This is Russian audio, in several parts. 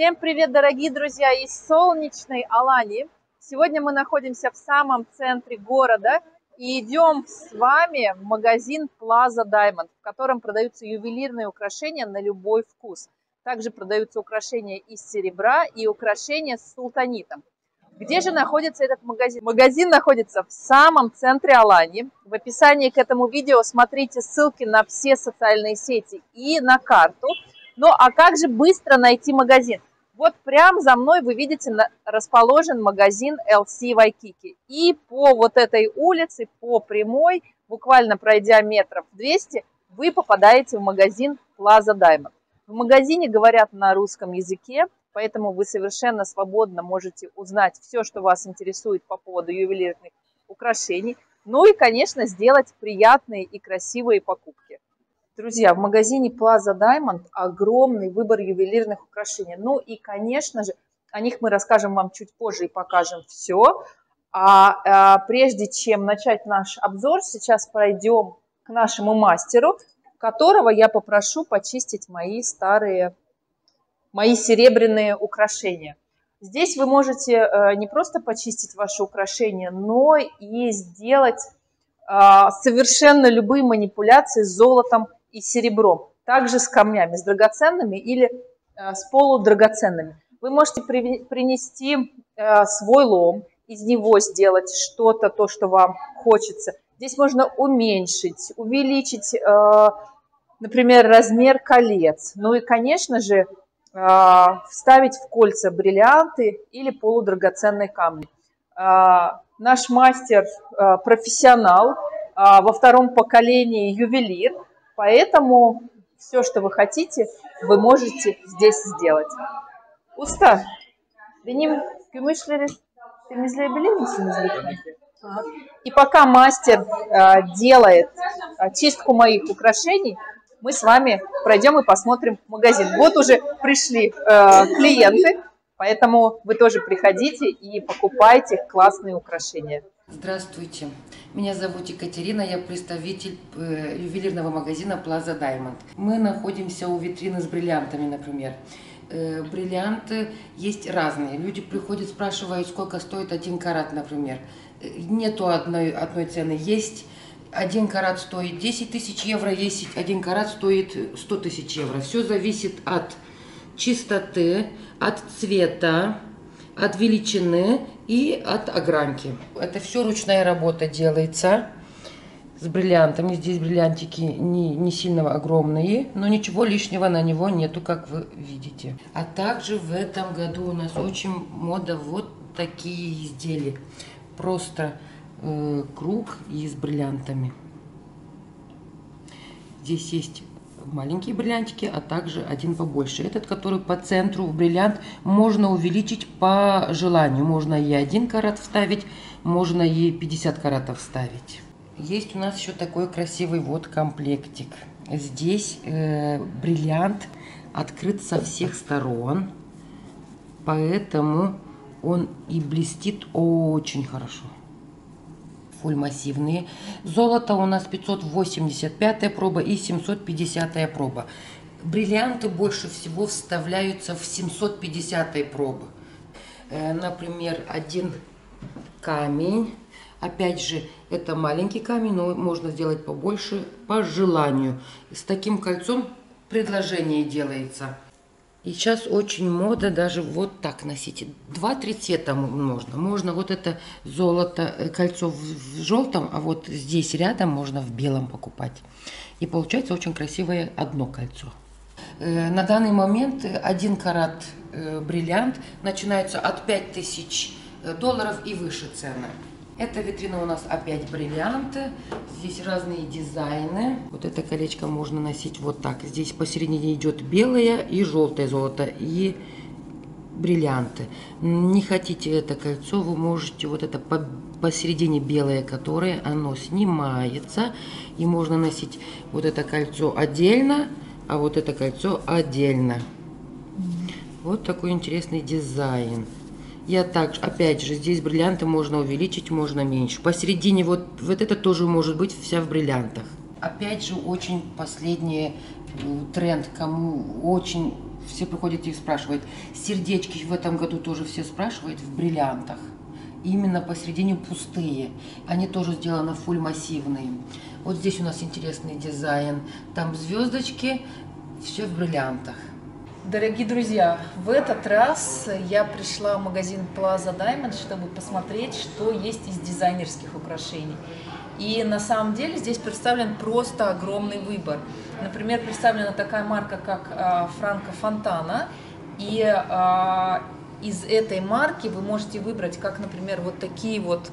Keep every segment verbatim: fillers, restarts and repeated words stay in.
Всем привет, дорогие друзья, из солнечной Аланьи. Сегодня мы находимся в самом центре города и идем с вами в магазин Plaza Diamond, в котором продаются ювелирные украшения на любой вкус. Также продаются украшения из серебра и украшения с султанитом. Где же находится этот магазин? Магазин находится в самом центре Аланьи. В описании к этому видео смотрите ссылки на все социальные сети и на карту. Ну а как же быстро найти магазин? Вот прямо за мной вы видите расположен магазин эл си Вайкики. И по вот этой улице, по прямой, буквально пройдя метров двести, вы попадаете в магазин Plaza Diamond. В магазине говорят на русском языке, поэтому вы совершенно свободно можете узнать все, что вас интересует по поводу ювелирных украшений. Ну и, конечно, сделать приятные и красивые покупки. Друзья, в магазине Plaza Diamond огромный выбор ювелирных украшений. Ну и, конечно же, о них мы расскажем вам чуть позже и покажем все. А, а прежде чем начать наш обзор, сейчас пройдем к нашему мастеру, которого я попрошу почистить мои старые мои серебряные украшения. Здесь вы можете не просто почистить ваши украшения, но и сделать совершенно любые манипуляции с золотом и серебром, также с камнями, с драгоценными или с полудрагоценными. Вы можете принести свой лом, из него сделать что-то, то, что вам хочется. Здесь можно уменьшить, увеличить, например, размер колец. Ну и, конечно же, вставить в кольца бриллианты или полудрагоценные камни. Наш мастер профессионал, во втором поколении ювелир, поэтому все, что вы хотите, вы можете здесь сделать. Уста, и пока мастер делает чистку моих украшений, мы с вами пройдем и посмотрим магазин. Вот уже пришли э, клиенты, поэтому вы тоже приходите и покупайте классные украшения. Здравствуйте, меня зовут Екатерина, я представитель э, ювелирного магазина Plaza Diamond. Мы находимся у витрины с бриллиантами, например. Э, бриллианты есть разные. Люди приходят, спрашивают, сколько стоит один карат, например. Э, нету одной, одной цены, есть. Один карат стоит десять тысяч евро, есть один карат стоит сто тысяч евро. Все зависит от чистоты, от цвета, от величины и от огранки. Это все ручная работа делается с бриллиантами. Здесь бриллиантики не, не сильно огромные, но ничего лишнего на него нету, как вы видите. А также в этом году у нас очень мода вот такие изделия. Просто круг и с бриллиантами. Здесь есть маленькие бриллиантики, а также один побольше. Этот, который по центру, бриллиант, можно увеличить по желанию. Можно и один карат вставить, можно и пятьдесят каратов вставить. Есть у нас еще такой красивый вот комплектик. Здесь э, бриллиант открыт со всех сторон, поэтому он и блестит очень хорошо. Фуль массивные. Золото у нас пятьсот восемьдесят пятая проба и семьсот пятидесятая проба. Бриллианты больше всего вставляются в семьсот пятидесятой пробы. Например, один камень. Опять же, это маленький камень, но можно сделать побольше по желанию. С таким кольцом предложение делается. И сейчас очень мода даже вот так носить. Два-три цвета можно. Можно вот это золото, кольцо в желтом, а вот здесь рядом можно в белом покупать. И получается очень красивое одно кольцо. На данный момент один карат бриллиант начинается от пяти тысяч долларов и выше цены. Эта витрина у нас опять бриллианты. Здесь разные дизайны. Вот это колечко можно носить вот так. Здесь посередине идет белое и желтое золото и бриллианты. Не хотите это кольцо, вы можете вот это посередине белое, которое оно снимается. И можно носить вот это кольцо отдельно, а вот это кольцо отдельно. Вот такой интересный дизайн. Я также, опять же, здесь бриллианты можно увеличить, можно меньше. Посередине вот, вот это тоже может быть вся в бриллиантах. Опять же, очень последний тренд, кому очень все приходят и спрашивают. Сердечки в этом году тоже все спрашивают в бриллиантах. Именно посередине пустые. Они тоже сделаны фуль массивные. Вот здесь у нас интересный дизайн. Там звездочки, все в бриллиантах. Дорогие друзья, в этот раз я пришла в магазин Plaza Diamond, чтобы посмотреть, что есть из дизайнерских украшений. И на самом деле здесь представлен просто огромный выбор. Например, представлена такая марка, как Франко Фонтана. И из этой марки вы можете выбрать, как, например, вот такие вот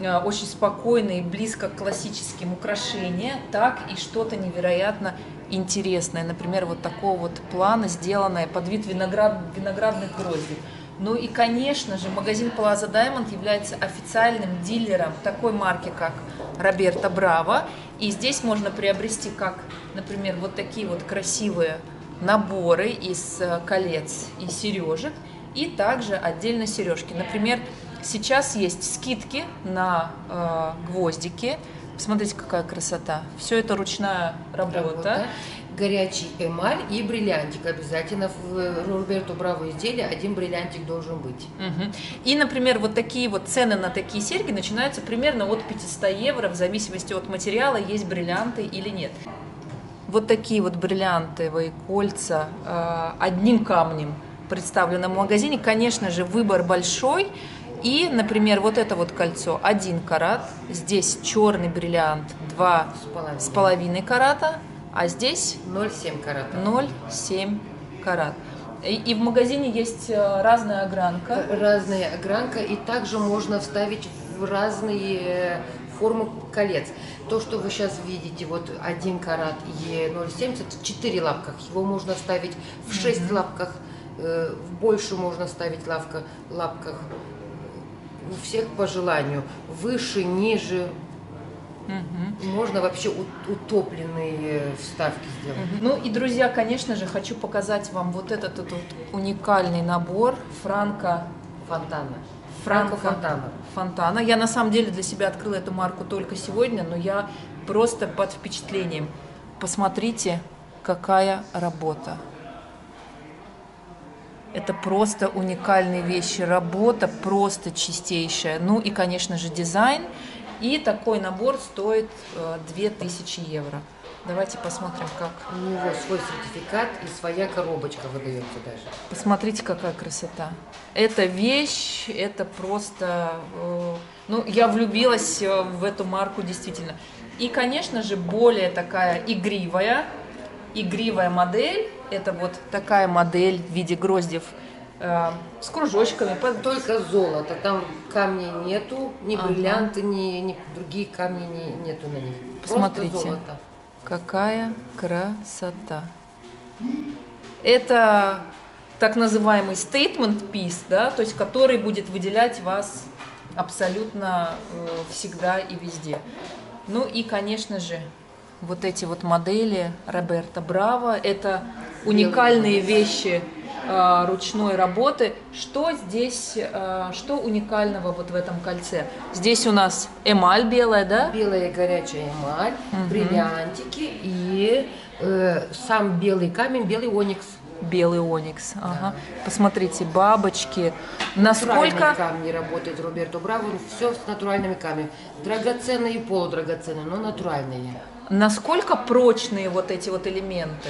очень спокойные, близко к классическим украшения, так и что-то невероятно интересное. Например, вот такого вот плана, сделанное под вид виноград, виноградных гроздей. Ну и, конечно же, магазин Plaza Diamond является официальным дилером такой марки, как Roberto Bravo. И здесь можно приобрести, как, например, вот такие вот красивые наборы из колец и сережек, и также отдельно сережки. Например, сейчас есть скидки на э, гвоздики. Посмотрите, какая красота. Все это ручная работа. работа. Горячий эмаль и бриллиантик. Обязательно в Роберто Браво изделия один бриллиантик должен быть. Угу. И, например, вот такие вот цены на такие серьги начинаются примерно от пятисот евро. В зависимости от материала, есть бриллианты или нет. Вот такие вот бриллиантовые кольца э, одним камнем представлены в магазине. Конечно же, выбор большой. И, например, вот это вот кольцо один карат, здесь черный бриллиант два с половиной карата, а здесь ноль целых семь карата. ноль целых семь карат. И, и в магазине есть разная огранка. Разная огранка, и также можно вставить в разные формы колец. То, что вы сейчас видите, вот один карат и ноль целых семь десятых, в четырех лапках, его можно вставить в шести лапках, в больше можно вставить лапка, лапках. У всех по желанию. Выше, ниже. Угу. Можно вообще утопленные вставки сделать. Угу. Ну и, друзья, конечно же, хочу показать вам вот этот, этот уникальный набор Франко Фонтана. Франко Фонтана. Фонтана. Я на самом деле для себя открыла эту марку только сегодня, но я просто под впечатлением. Посмотрите, какая работа. Это просто уникальные вещи, работа просто чистейшая. Ну и, конечно же, дизайн. И такой набор стоит две тысячи евро. Давайте посмотрим, как. У него свой сертификат и своя коробочка выдается даже. Посмотрите, какая красота. Это вещь, это просто... Ну, я влюбилась в эту марку, действительно. И, конечно же, более такая игривая. Игривая модель. Это вот такая модель в виде гроздев э, с кружочками. Только золото. Там камней нету, ни ага. бриллианты, ни, ни другие камни не, нету на них. Посмотрите, золото. Какая красота. Это так называемый statement piece, да, то есть который будет выделять вас абсолютно э, всегда и везде. Ну и, конечно же, вот эти вот модели Roberto Bravo, это уникальные вещи э, ручной работы. Что здесь, э, что уникального вот в этом кольце? Здесь у нас эмаль белая, да? Белая горячая эмаль, угу. бриллиантики и э, сам белый камень, белый оникс. Белый оникс. Ага. Да. Посмотрите, бабочки. Насколько камни работает Роберто Браво, все с натуральными камнями. Драгоценные и полудрагоценные, но натуральные. Насколько прочные вот эти вот элементы?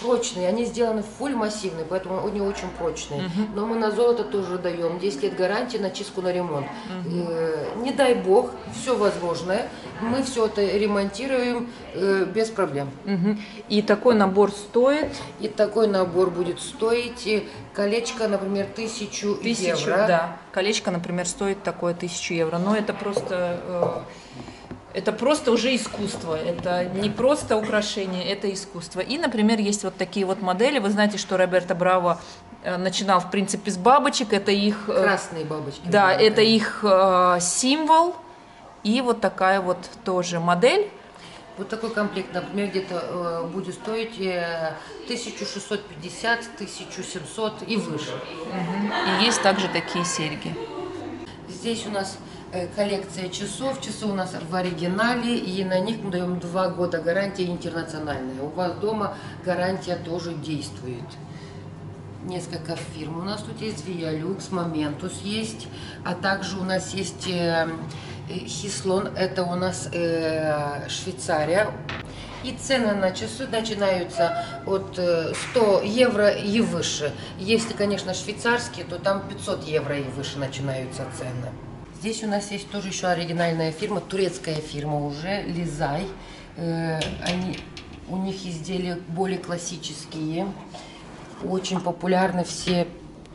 Прочные, они сделаны фуль массивные, поэтому они очень прочные. Угу. Но мы на золото тоже даем десять лет гарантии на чистку, на ремонт. Угу. Э, не дай бог, все возможное. Мы все это ремонтируем э, без проблем. Угу. И такой набор стоит? И такой набор будет стоить колечко, например, тысячу, тысячу евро. Да. Колечко, например, стоит такое тысячу евро. Но это просто... Э... Это просто уже искусство, это не просто украшение, это искусство. И, например, есть вот такие вот модели. Вы знаете, что Роберто Браво начинал, в принципе, с бабочек. Это их... Красные бабочки. Да, бывают, это да. их э, символ. И вот такая вот тоже модель. Вот такой комплект, например, где-то э, будет стоить э, тысячу шестьсот пятьдесят, тысячу семьсот и выше. Угу. И есть также такие серьги. Здесь у нас... коллекция часов. Часы у нас в оригинале, и на них мы даем два года гарантии интернациональная. У вас дома гарантия тоже действует. несколько фирм. У нас тут есть Виалюкс, Моментус есть, а также у нас есть Хислон, это у нас Швейцария. И цены на часы начинаются от ста евро и выше. Если, конечно, швейцарские, то там пятьсот евро и выше начинаются цены. Здесь у нас есть тоже еще оригинальная фирма, турецкая фирма уже, Лизай. Они, у них изделия более классические, очень популярны, все,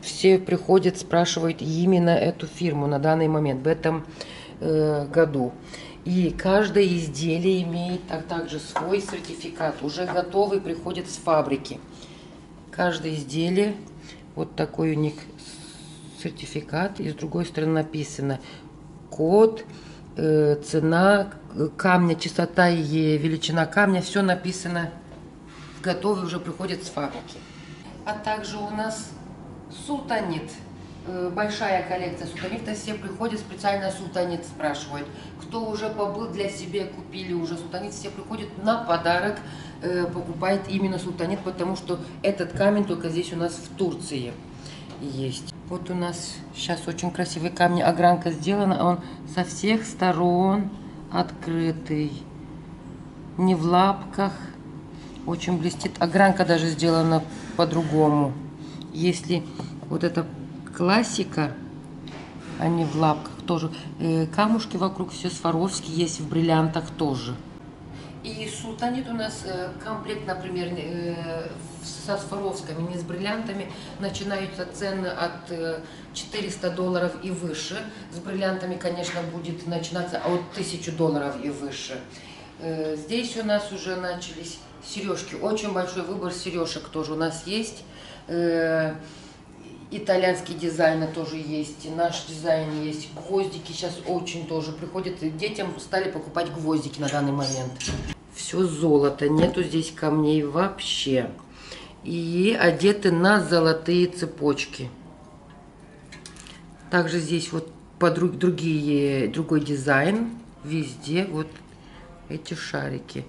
все приходят, спрашивают именно эту фирму на данный момент, в этом э, году. И каждое изделие имеет а также свой сертификат, уже готовый, приходит с фабрики. Каждое изделие, вот такой у них сертификат, и с другой стороны написано код, э, цена камня, частота и величина камня, все написано, готовый уже приходит с фабрики. А также у нас султанит, большая коллекция султанита, все приходят специально султанит спрашивают, кто уже побыл для себя, купили уже султанит, все приходят на подарок, покупает именно султанит, потому что этот камень только здесь у нас в Турции есть. Вот у нас сейчас очень красивые камни, огранка сделана, он со всех сторон открытый, не в лапках. Очень блестит. Огранка даже сделана по-другому. Если вот эта классика, они в лапках тоже. Камушки вокруг все сваровские, есть в бриллиантах тоже. И султанит у нас комплект, например, со сваровскими, не с бриллиантами, начинаются цены от четырёхсот долларов и выше. С бриллиантами, конечно, будет начинаться от тысячи долларов и выше. Здесь у нас уже начались сережки. Очень большой выбор сережек тоже у нас есть. Итальянские дизайны тоже есть. Наш дизайн есть. Гвоздики сейчас очень тоже приходят. Детям стали покупать гвоздики на данный момент. Все золото. Нету здесь камней вообще. И одеты на золотые цепочки. Также здесь вот подруг, другие, другой дизайн. Везде вот эти шарики.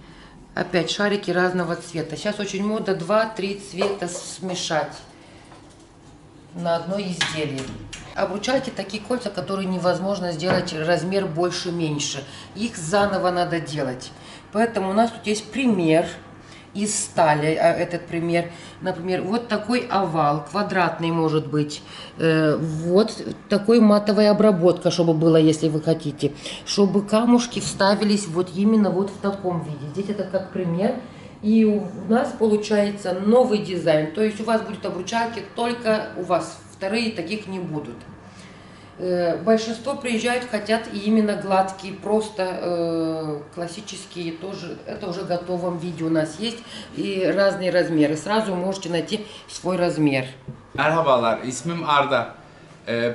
Опять шарики разного цвета. Сейчас очень модно два-три цвета смешать на одно изделие. Обручалки такие кольца, которые невозможно сделать размер больше-меньше. Их заново надо делать. Поэтому у нас тут есть пример из стали. Этот пример, например, вот такой овал, квадратный может быть. Вот такой матовая обработка, чтобы было, если вы хотите. Чтобы камушки вставились вот именно вот в таком виде. Здесь это как пример. И у нас получается новый дизайн. То есть у вас будут обручалки, только у вас вторые таких не будут. Большинство приезжают, хотят и именно гладкие, просто э, классические тоже. Это уже в готовом виде у нас есть. И разные размеры. Сразу можете найти свой размер. Merhabalar, ismim Arda.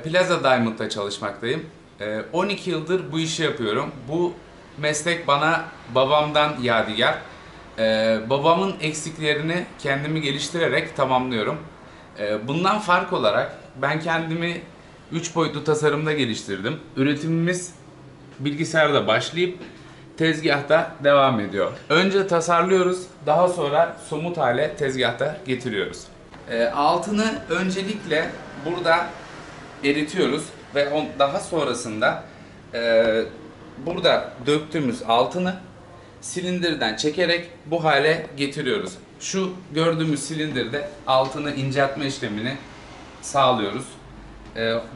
Plaza Diamond'da çalışmaktayım. on iki yıldır bu işi yapıyorum. Bu meslek bana babamdan yadigar. Babamın eksiklerini kendimi geliştirerek tamamlıyorum. Bundan fark olarak ben kendimi üç boyutlu tasarımda geliştirdim. Üretimimiz bilgisayarda başlayıp tezgahta devam ediyor. Önce tasarlıyoruz, daha sonra somut hale tezgahta getiriyoruz. Altını öncelikle burada eritiyoruz ve daha sonrasında burada döktüğümüz altını silindirden çekerek bu hale getiriyoruz. Şu gördüğümüz silindirde altını inceltme işlemini sağlıyoruz.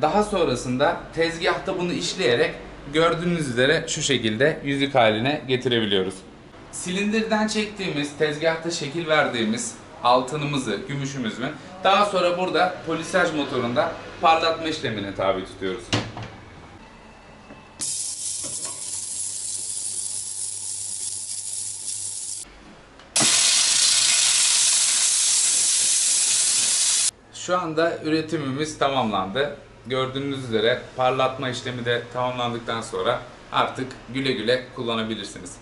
Daha sonrasında tezgahta bunu işleyerek gördüğünüz üzere şu şekilde yüzük haline getirebiliyoruz. Silindirden çektiğimiz, tezgahta şekil verdiğimiz altınımızı, gümüşümüzü daha sonra burada polisaj motorunda parlatma işlemine tabi tutuyoruz. Şu anda üretimimiz tamamlandı. Gördüğünüz üzere parlatma işlemi de tamamlandıktan sonra artık güle güle kullanabilirsiniz.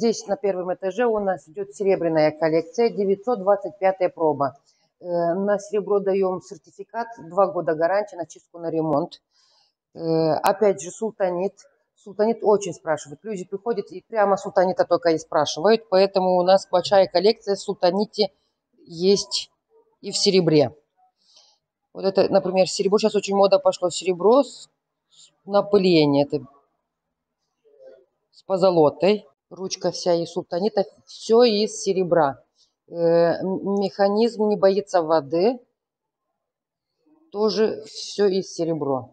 Здесь на первом этаже у нас идет серебряная коллекция, девятьсот двадцать пятая проба. На серебро даем сертификат, два года гарантии на чистку, на ремонт. Опять же султанит. Султанит очень спрашивают. Люди приходят и прямо султанита только и спрашивают. Поэтому у нас большая коллекция султаните есть. и в серебре. Вот это, например, серебро. Сейчас очень мода пошло серебро с напылением. Это с позолотой. Ручка вся из султанита. Все из серебра. Э, механизм не боится воды. Тоже все из серебра.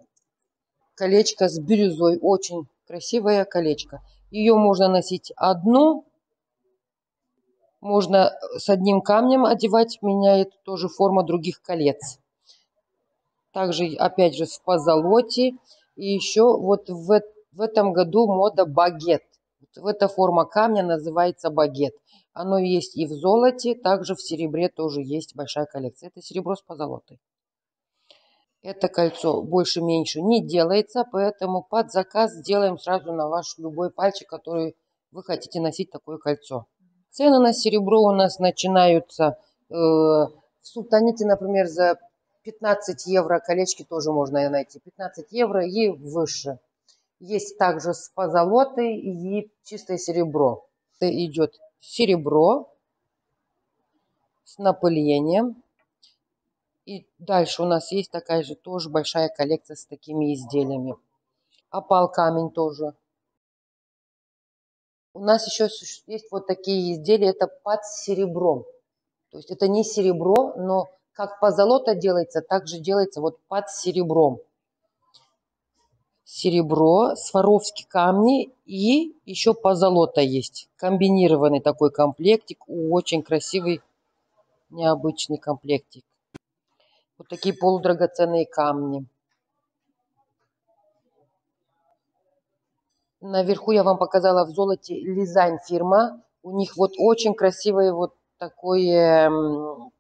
Колечко с бирюзой. Очень красивое колечко. Ее можно носить одну. Можно с одним камнем одевать. Меняет тоже форма других колец. Также опять же в позолоте. И еще вот в, в этом году мода багет. Вот эта форма камня называется багет. Оно есть и в золоте. Также в серебре тоже есть большая коллекция. Это серебро с позолотой. Это кольцо больше-меньше не делается, поэтому под заказ сделаем сразу на ваш любой пальчик, который вы хотите носить такое кольцо. Цены на серебро у нас начинаются э, в султаните, например, за пятнадцать евро. Колечки тоже можно найти. пятнадцать евро и выше. Есть также с позолотой и чистое серебро. Это идет серебро с напылением. И дальше у нас есть такая же тоже большая коллекция с такими изделиями. Опал камень тоже. У нас еще есть вот такие изделия, это под серебром. То есть это не серебро, но как позолота делается, так же делается вот под серебром. Серебро, сваровские камни и еще позолота есть. Комбинированный такой комплектик, очень красивый, необычный комплектик. Вот такие полудрагоценные камни. Наверху я вам показала в золоте Лизай фирма. У них вот очень красивый вот такой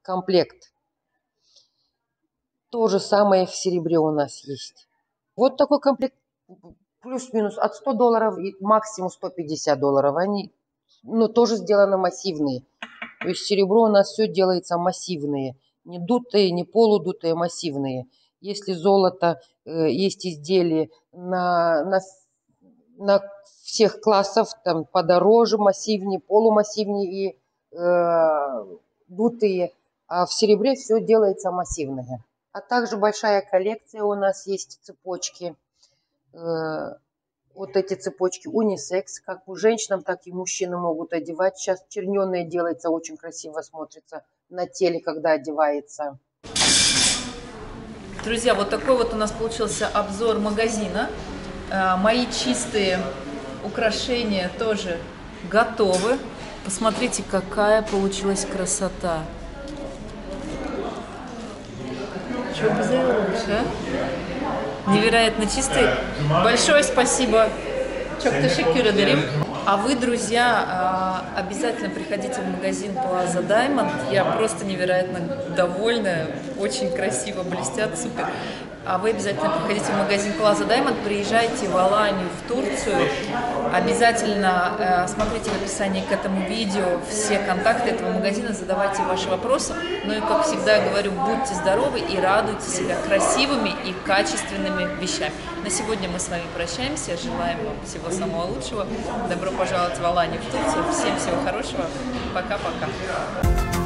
комплект. То же самое в серебре у нас есть. Вот такой комплект плюс-минус от ста долларов и максимум сто пятьдесят долларов. Они, ну, тоже сделаны массивные. То есть серебро у нас все делается массивные. Не дутые, не полудутые, массивные. Если золото, э, есть изделия на, на, на всех классов, там подороже, массивнее, полумассивнее и э, дутые. А в серебре все делается массивное. А также большая коллекция у нас есть цепочки. Э, вот эти цепочки унисекс, как у женщин, так и мужчины могут одевать. Сейчас черненые делается, очень красиво смотрится на теле, когда одевается. Друзья, вот такой вот у нас получился обзор магазина. Мои чистые украшения тоже готовы. Посмотрите, какая получилась красота. Чего бы сделаешь, а? Невероятно чистый. Большое спасибо. А вы, друзья, обязательно приходите в магазин Plaza Diamond. Я просто невероятно довольна. Очень красиво блестят, супер. А вы обязательно приходите в магазин Plaza Diamond, приезжайте в Аланию, в Турцию. Обязательно смотрите в описании к этому видео все контакты этого магазина, задавайте ваши вопросы. Ну и, как всегда, я говорю, будьте здоровы и радуйте себя красивыми и качественными вещами. На сегодня мы с вами прощаемся. Желаем вам всего самого лучшего. Добро пожаловать в Аланию, в Турцию. Всем всего хорошего. Пока-пока.